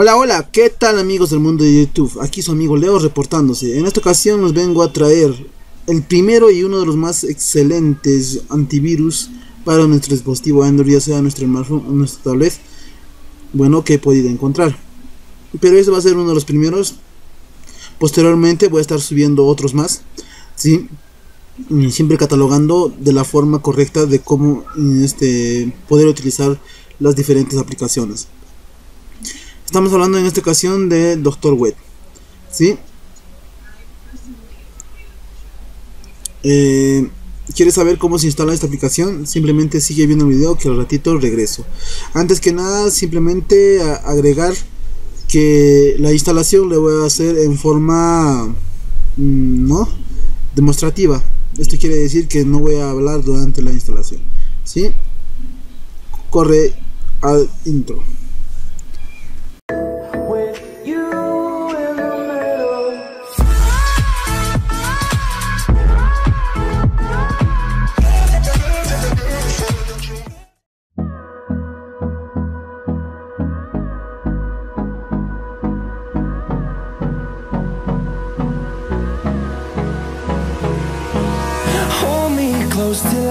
Hola, hola, ¿qué tal amigos del mundo de YouTube? Aquí su amigo Leo reportándose. En esta ocasión nos vengo a traer el primero y uno de los más excelentes antivirus para nuestro dispositivo Android, ya sea nuestro smartphone o nuestro tablet, bueno, que he podido encontrar. Pero este va a ser uno de los primeros. Posteriormente voy a estar subiendo otros más, ¿sí? Siempre catalogando de la forma correcta de cómo poder utilizar las diferentes aplicaciones. Estamos hablando en esta ocasión de Dr.Web, ¿sí? ¿Quieres saber cómo se instala esta aplicación? Simplemente sigue viendo el video que al ratito regreso. Antes que nada, simplemente agregar que la instalación le voy a hacer en forma ¿no? demostrativa. Esto quiere decir que no voy a hablar durante la instalación, ¿sí? Corre al intro. Till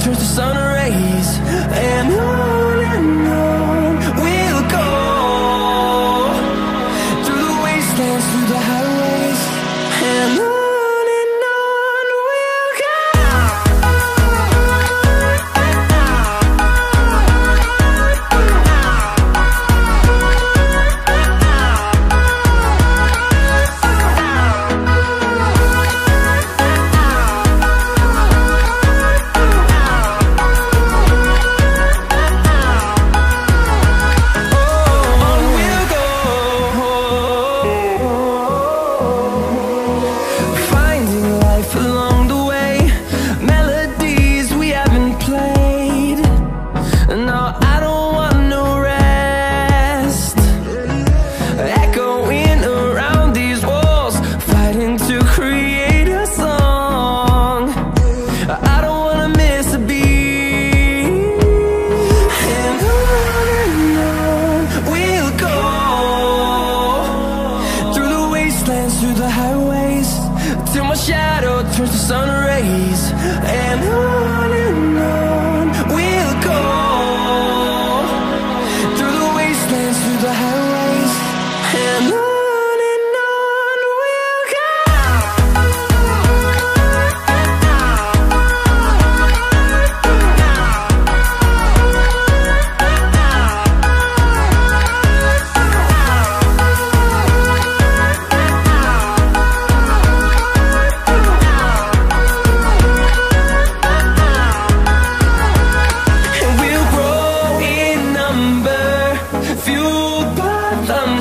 turns to sun rays. And on we'll go, through the wastelands, through the highways, and on we'll go, through the highways, till my shadow turns to sun rays. And